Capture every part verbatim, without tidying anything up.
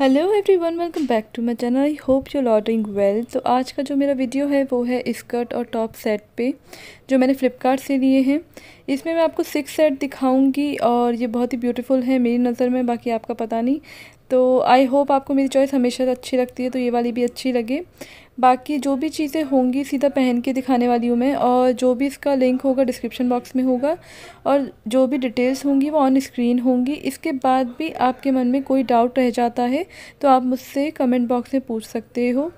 Hello everyone, welcome back to my channel. I hope you are doing well. तो आज का जो मेरा वीडियो है वो है स्कर्ट और टॉप सेट पे जो मैंने फ्लिपकार्ट से लिए हैं। इसमें मैं आपको सिक्स सेट दिखाऊंगी और ये बहुत ही ब्यूटीफुल है मेरी नज़र में, बाकी आपका पता नहीं। तो आई होप आपको मेरी चॉइस हमेशा अच्छी लगती है तो ये वाली भी अच्छी लगे। बाकी जो भी चीज़ें होंगी सीधा पहन के दिखाने वाली हूँ मैं, और जो भी इसका लिंक होगा डिस्क्रिप्शन बॉक्स में होगा और जो भी डिटेल्स होंगी वो ऑन स्क्रीन होंगी। इसके बाद भी आपके मन में कोई डाउट रह जाता है तो आप मुझसे कमेंट बॉक्स में पूछ सकते हो।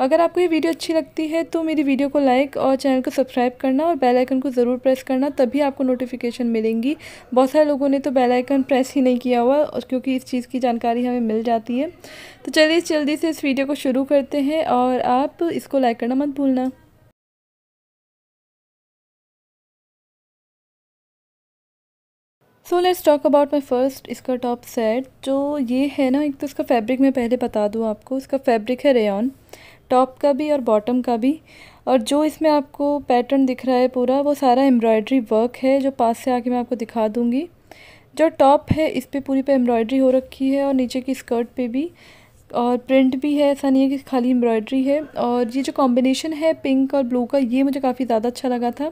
अगर आपको ये वीडियो अच्छी लगती है तो मेरी वीडियो को लाइक और चैनल को सब्सक्राइब करना और बेल आइकन को ज़रूर प्रेस करना, तभी आपको नोटिफिकेशन मिलेंगी। बहुत सारे लोगों ने तो बेल आइकन प्रेस ही नहीं किया हुआ क्योंकि इस चीज़ की जानकारी हमें मिल जाती है। तो चलिए जल्दी से इस वीडियो को शुरू करते हैं और आप इसको लाइक करना मत भूलना। So let's talk about my first इसका टॉप सेट जो ये है ना। एक तो इसका फैब्रिक मैं पहले बता दूँ आपको, इसका फैब्रिक है रेयॉन, टॉप का भी और बॉटम का भी। और जो इसमें आपको पैटर्न दिख रहा है पूरा वो सारा एम्ब्रॉयडरी वर्क है जो पास से आके मैं आपको दिखा दूँगी। जो टॉप है इस पर पूरी पे एम्ब्रॉयडरी हो रखी है और नीचे की स्कर्ट पे भी, और प्रिंट भी है, ऐसा नहीं है कि खाली एम्ब्रॉयडरी है। और ये जो कॉम्बिनेशन है पिंक और ब्लू का ये मुझे काफ़ी ज़्यादा अच्छा लगा था।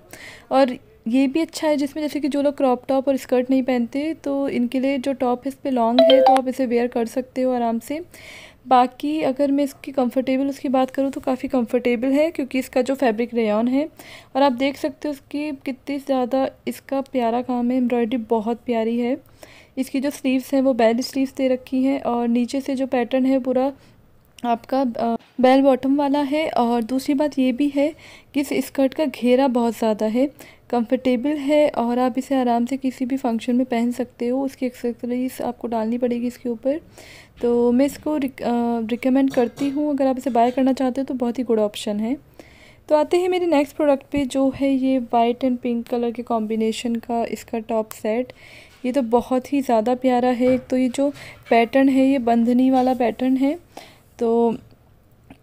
और ये भी अच्छा है जिसमें जैसे कि जो लोग क्रॉप टॉप और स्कर्ट नहीं पहनते तो इनके लिए जो टॉप है इस पर लॉन्ग है तो आप इसे वेयर कर सकते हो आराम से। बाकी अगर मैं इसकी कंफर्टेबल उसकी बात करूँ तो काफ़ी कंफर्टेबल है क्योंकि इसका जो फैब्रिक रेयॉन है और आप देख सकते हो उसकी कितनी ज़्यादा इसका प्यारा काम है, एम्ब्रॉयडरी बहुत प्यारी है। इसकी जो स्लीव्स हैं वो बेल स्लीव्स दे रखी हैं और नीचे से जो पैटर्न है पूरा आपका बेल बॉटम वाला है। और दूसरी बात ये भी है कि इस स्कर्ट का घेरा बहुत ज़्यादा है, कंफर्टेबल है और आप इसे आराम से किसी भी फंक्शन में पहन सकते हो। उसकी एक्सेसरीज आपको डालनी पड़ेगी इसके ऊपर। तो मैं इसको रिकमेंड करती हूँ, अगर आप इसे बाय करना चाहते हो तो बहुत ही गुड ऑप्शन है। तो आते हैं मेरे नेक्स्ट प्रोडक्ट पे जो है ये वाइट एंड पिंक कलर के कॉम्बिनेशन का इसका टॉप सेट। ये तो बहुत ही ज़्यादा प्यारा है। एक तो ये जो पैटर्न है ये बंधनी वाला पैटर्न है, तो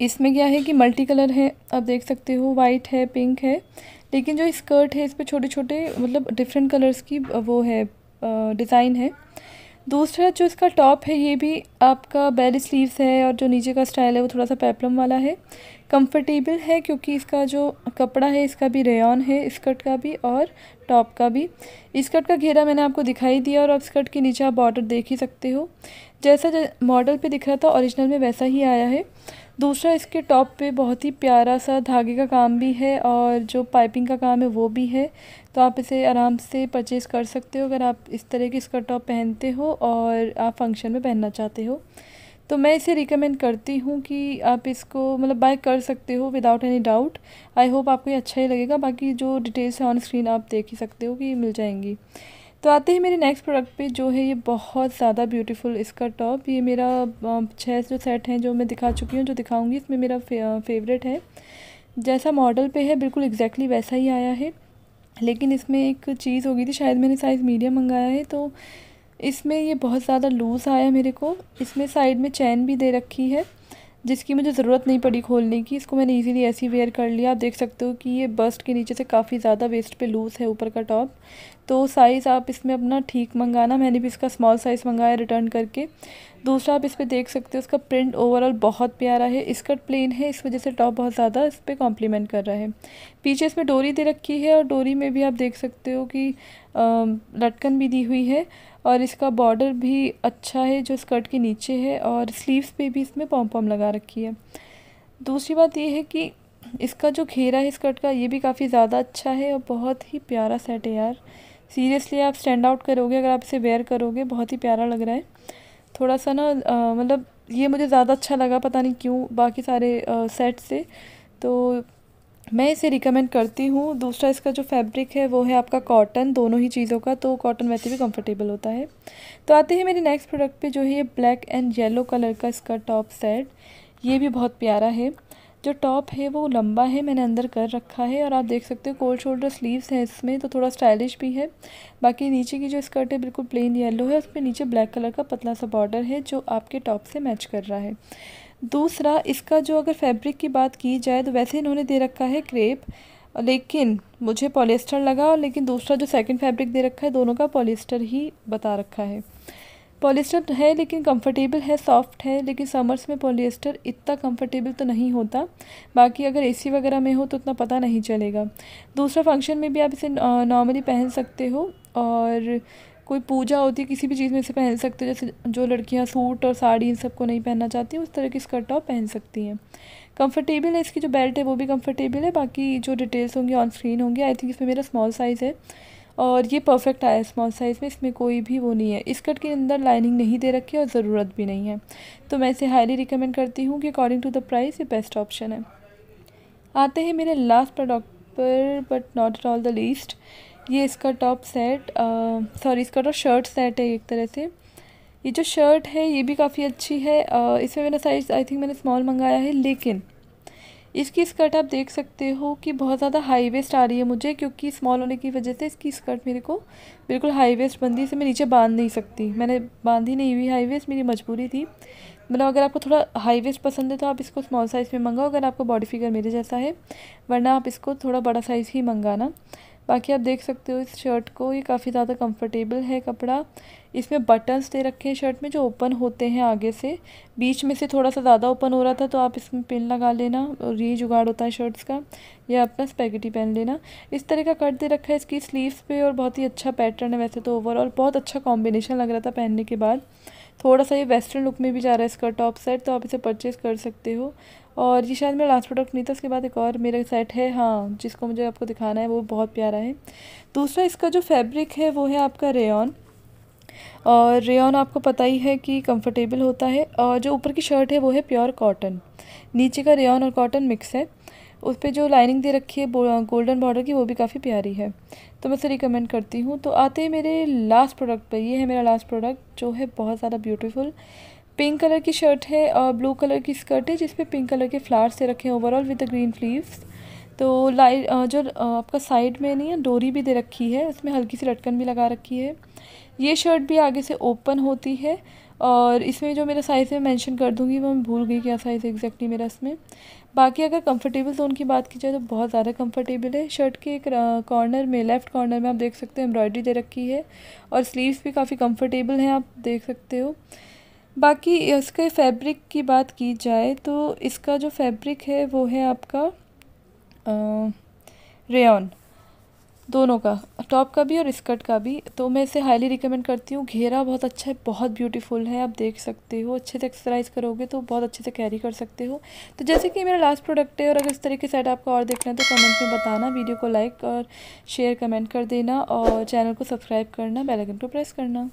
इसमें क्या है कि मल्टी कलर है, आप देख सकते हो वाइट है पिंक है, लेकिन जो स्कर्ट है इस पर छोटे छोटे मतलब डिफरेंट कलर्स की वो है डिज़ाइन है। दूसरा जो इसका टॉप है ये भी आपका बेल स्लीव्स है और जो नीचे का स्टाइल है वो थोड़ा सा पेप्लम वाला है। कंफर्टेबल है क्योंकि इसका जो कपड़ा है इसका भी रेयॉन है, स्कर्ट का भी और टॉप का भी। स्कर्ट का घेरा मैंने आपको दिखाई दिया और अब स्कर्ट के नीचे आप बॉर्डर देख ही सकते हो, जैसा मॉडल पे दिख रहा था ओरिजिनल में वैसा ही आया है। दूसरा इसके टॉप पे बहुत ही प्यारा सा धागे का काम भी है और जो पाइपिंग का काम है वो भी है, तो आप इसे आराम से परचेज़ कर सकते हो अगर आप इस तरह की स्कर्ट टॉप पहनते हो और आप फंक्शन में पहनना चाहते हो। तो मैं इसे रिकमेंड करती हूँ कि आप इसको मतलब बाय कर सकते हो without any doubt. I hope आपको ये अच्छा ही लगेगा। बाकी जो डिटेल्स है ऑन स्क्रीन आप देख ही सकते हो कि मिल जाएंगी। तो आते ही मेरे नेक्स्ट प्रोडक्ट पे जो है ये बहुत ज़्यादा ब्यूटीफुल इसका टॉप। ये मेरा छः जो सेट हैं जो मैं दिखा चुकी हूँ जो दिखाऊँगी इसमें मेरा फेवरेट है। जैसा मॉडल पे है बिल्कुल एग्जैक्टली वैसा ही आया है, लेकिन इसमें एक चीज़ हो गई थी, शायद मैंने साइज़ मीडियम मंगाया है तो इसमें ये बहुत ज़्यादा लूज़ आया मेरे को। इसमें साइड में चैन भी दे रखी है जिसकी मुझे ज़रूरत नहीं पड़ी खोलने की, इसको मैंने इजीली ऐसी वेयर कर लिया। आप देख सकते हो कि ये बस्ट के नीचे से काफ़ी ज़्यादा वेस्ट पे लूज़ है ऊपर का टॉप। तो साइज़ आप इसमें अपना ठीक मंगाना, मैंने भी इसका स्मॉल साइज़ मंगाया रिटर्न करके। दूसरा आप इस पर देख सकते हो इसका प्रिंट ओवरऑल बहुत प्यारा है। स्कर्ट प्लेन है इस वजह से टॉप बहुत ज़्यादा इस पर कॉम्प्लीमेंट कर रहा है। पीछे इसमें डोरी दे रखी है और डोरी में भी आप देख सकते हो कि लटकन भी दी हुई है और इसका बॉर्डर भी अच्छा है जो स्कर्ट के नीचे है और स्लीव्स पे भी इसमें पॉम पॉम लगा रखी है। दूसरी बात ये है कि इसका जो घेरा है स्कर्ट का ये भी काफ़ी ज़्यादा अच्छा है और बहुत ही प्यारा सेट है यार। सीरियसली आप स्टैंड आउट करोगे अगर आप इसे वेयर करोगे, बहुत ही प्यारा लग रहा है। थोड़ा सा ना मतलब ये मुझे ज़्यादा अच्छा लगा पता नहीं क्यों बाकी सारे आ, सेट से, तो मैं इसे रिकमेंड करती हूँ। दूसरा इसका जो फैब्रिक है वो है आपका कॉटन, दोनों ही चीज़ों का, तो कॉटन वैसे भी कंफर्टेबल होता है। तो आते हैं मेरे नेक्स्ट प्रोडक्ट पे जो है ये ब्लैक एंड येलो कलर का इसका टॉप सेट। ये भी बहुत प्यारा है। जो टॉप है वो लंबा है, मैंने अंदर कर रखा है और आप देख सकते हो कोल्ड शोल्डर स्लीव्स हैं इसमें तो थोड़ा स्टाइलिश भी है। बाकी नीचे की जो स्कर्ट है बिल्कुल प्लेन येलो है, उस पर नीचे ब्लैक कलर का पतला सा बॉर्डर है जो आपके टॉप से मैच कर रहा है। दूसरा इसका जो अगर फैब्रिक की बात की जाए तो वैसे इन्होंने दे रखा है क्रेप, लेकिन मुझे पॉलिएस्टर लगा, लेकिन दूसरा जो सेकंड फैब्रिक दे रखा है दोनों का पॉलिएस्टर ही बता रखा है। पॉलिएस्टर है लेकिन कंफर्टेबल है, सॉफ्ट है, लेकिन समर्स में पॉलिएस्टर इतना कंफर्टेबल तो नहीं होता। बाकी अगर एसी वगैरह में हो तो उतना पता नहीं चलेगा। दूसरा फंक्शन में भी आप इसे नॉर्मली पहन सकते हो, और कोई पूजा होती है किसी भी चीज़ में इसे पहन सकते हो। जैसे जो लड़कियां सूट और साड़ी इन सबको नहीं पहनना चाहती उस तरह की इसका टॉप पहन सकती हैं। कंफर्टेबल है, इसकी जो बेल्ट है वो भी कंफर्टेबल है। बाकी जो डिटेल्स होंगी ऑन स्क्रीन होंगी। आई थिंक इसमें मेरा स्मॉल साइज़ है और ये परफेक्ट आया स्मॉल साइज़ में, इसमें कोई भी वो नहीं है। स्कर्ट के अंदर लाइनिंग नहीं दे रखी और ज़रूरत भी नहीं है, तो मैं इसे हाईली रिकमेंड करती हूँ कि अकॉर्डिंग टू द प्राइस ये बेस्ट ऑप्शन है। आते हैं मेरे लास्ट प्रोडक्ट पर, but not at all the least. ये इसका टॉप सेट, सॉरी इसका टॉप शर्ट सेट है एक तरह से। ये जो शर्ट है ये भी काफ़ी अच्छी है। uh, इसमें मेरा साइज़ आई थिंक मैंने स्मॉल मंगाया है, लेकिन इसकी स्कर्ट आप देख सकते हो कि बहुत ज़्यादा हाई वेस्ट आ रही है मुझे, क्योंकि स्मॉल होने की वजह से इसकी स्कर्ट मेरे को बिल्कुल हाई वेस्ट बंदी से मैं नीचे बांध नहीं सकती। मैंने बांधी नहीं हुई हाई वेस्ट, मेरी मजबूरी थी। मतलब अगर आपको थोड़ा हाई वेस्ट पसंद है तो आप इसको स्मॉल साइज़ में मंगाओ, अगर आपको बॉडी फिगर मेरे जैसा है, वरना आप इसको थोड़ा बड़ा साइज़ ही मंगाना। बाकी आप देख सकते हो इस शर्ट को, ये काफ़ी ज़्यादा कंफर्टेबल है कपड़ा। इसमें बटन्स दे रखे हैं शर्ट में जो ओपन होते हैं आगे से, बीच में से थोड़ा सा ज़्यादा ओपन हो रहा था तो आप इसमें पिन लगा लेना, और ये जुगाड़ होता है शर्ट्स का, या अपना स्पैगेटी पहन लेना। इस तरह का कट दे रखा है इसकी स्लीव्स पे, और बहुत ही अच्छा पैटर्न है। वैसे तो ओवरऑल बहुत अच्छा कॉम्बिनेशन लग रहा था पहनने के बाद। थोड़ा सा ये वेस्टर्न लुक में भी जा रहा है इसका टॉप सेट, तो आप इसे परचेज़ कर सकते हो। और ये शायद मेरा लास्ट प्रोडक्ट नहीं था, उसके बाद एक और मेरा सेट है, हाँ, जिसको मुझे आपको दिखाना है, वो बहुत प्यारा है। दूसरा इसका जो फैब्रिक है वो है आपका रेयॉन, और रेयॉन आपको पता ही है कि कंफर्टेबल होता है। और जो ऊपर की शर्ट है वो है प्योर कॉटन, नीचे का रेयॉन और कॉटन मिक्स है। उस पर जो लाइनिंग दे रखी है गोल्डन बॉर्डर की वो भी काफ़ी प्यारी है, तो मैं उसे रिकमेंड करती हूँ। तो आते हैं मेरे लास्ट प्रोडक्ट पर। ये है मेरा लास्ट प्रोडक्ट जो है बहुत ज़्यादा ब्यूटीफुल, पिंक कलर की शर्ट है और ब्लू कलर की स्कर्ट है, जिसपे पिंक कलर के फ्लावर्स से रखे हैं overall with the green leaves. तो लाइट जो आपका साइड में नहीं है डोरी भी दे रखी है, उसमें हल्की सी लटकन भी लगा रखी है। ये शर्ट भी आगे से ओपन होती है, और इसमें जो मेरा साइज़ है मैं मेंशन कर दूँगी, वो मैं भूल गई क्या साइज़ एग्जैक्टली मेरा इसमें। बाकी अगर कंफर्टेबल जोन की बात की जाए तो बहुत ज़्यादा कंफर्टेबल है। शर्ट के एक कॉर्नर में, लेफ़्ट कॉर्नर में आप देख सकते हो एम्ब्रॉयडरी दे रखी है, और स्लीव्स भी काफ़ी कंफर्टेबल हैं, आप देख सकते हो। बाकी इसके फैब्रिक की बात की जाए तो इसका जो फैब्रिक है वो है आपका रेयॉन, दोनों का, टॉप का भी और स्कर्ट का भी, तो मैं इसे हाईली रिकमेंड करती हूँ। घेरा बहुत अच्छा है, बहुत ब्यूटीफुल है, आप देख सकते हो। अच्छे से एक्सरसाइज करोगे तो बहुत अच्छे से कैरी कर सकते हो। तो जैसे कि मेरा लास्ट प्रोडक्ट है, और अगर इस तरह के सेट आपको और देखना है तो कमेंट में बताना। वीडियो को लाइक और शेयर कमेंट कर देना, और चैनल को सब्सक्राइब करना, बेल आइकन को प्रेस करना।